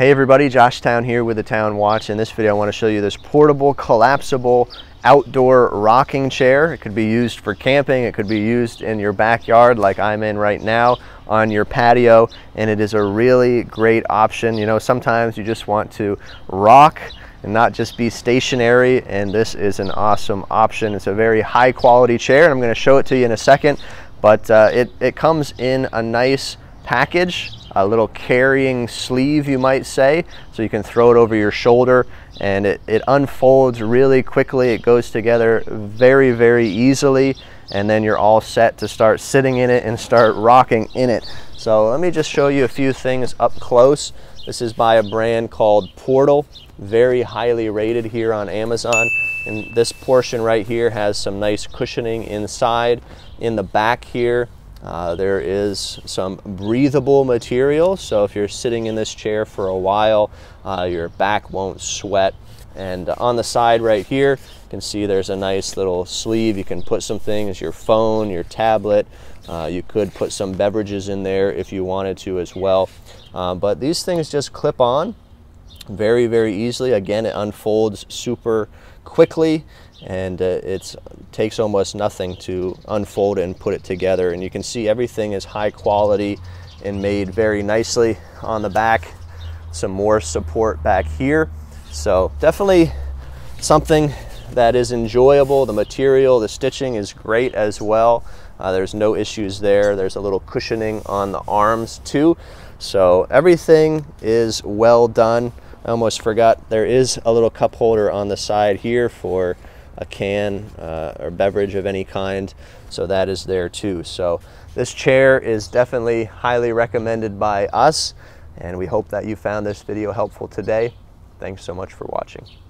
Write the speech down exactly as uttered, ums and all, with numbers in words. Hey everybody, Josh Town here with the Town Watch. In this video I want to show you this portable, collapsible, outdoor rocking chair. It could be used for camping, it could be used in your backyard like I'm in right now, on your patio, and it is a really great option. You know, sometimes you just want to rock and not just be stationary, and this is an awesome option. It's a very high quality chair, and I'm going to show it to you in a second, but uh, it, it comes in a nice package. A little carrying sleeve, you might say, so you can throw it over your shoulder, and it, it unfolds really quickly. It goes together very, very easily, and then you're all set to start sitting in it and start rocking in it. So let me just show you a few things up close. This is by a brand called Portal, very highly rated here on Amazon. And this portion right here has some nice cushioning inside. In the back here, Uh, there is some breathable material, so if you're sitting in this chair for a while, uh, your back won't sweat. And on the side right here, you can see there's a nice little sleeve. You can put some things, your phone, your tablet. Uh, you could put some beverages in there if you wanted to as well. Um, but these things just clip on very, very easily. Again, it unfolds super quickly, and uh, it takes almost nothing to unfold and put it together. And you can see everything is high quality and made very nicely. On the back, some more support back here. So definitely something that is enjoyable. The material, the stitching is great as well. Uh, there's no issues there. There's a little cushioning on the arms too. So everything is well done. I almost forgot, there is a little cup holder on the side here for a can uh, or beverage of any kind, so that is there too. So this chair is definitely highly recommended by us, and we hope that you found this video helpful today. Thanks so much for watching.